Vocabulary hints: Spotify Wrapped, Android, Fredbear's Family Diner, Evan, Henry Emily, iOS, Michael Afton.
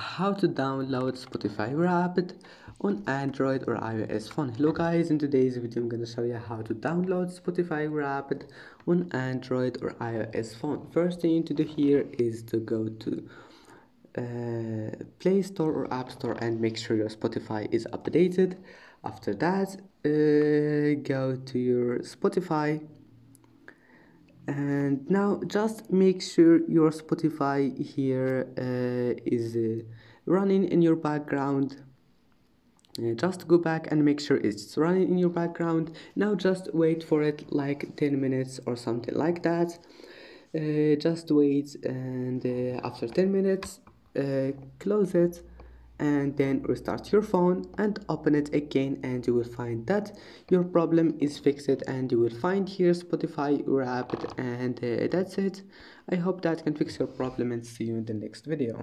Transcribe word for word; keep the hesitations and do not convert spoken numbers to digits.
How to download Spotify Wrapped on Android or iOS phone. Hello guys, in today's video I'm gonna show you how to download Spotify Wrapped on Android or iOS phone. First thing to do here is to go to uh, Play Store or App Store and make sure your Spotify is updated. After that, uh, go to your Spotify. And now just make sure your Spotify here uh, is uh, running in your background. Uh, just go back and make sure it's running in your background. Now just wait for it like ten minutes or something like that. Uh, just wait, and uh, after ten minutes uh, close it and then restart your phone and open it again, and you will find that your problem is fixed and you will find here Spotify Wrapped, and uh, that's it. I hope that can fix your problem, and see you in the next video.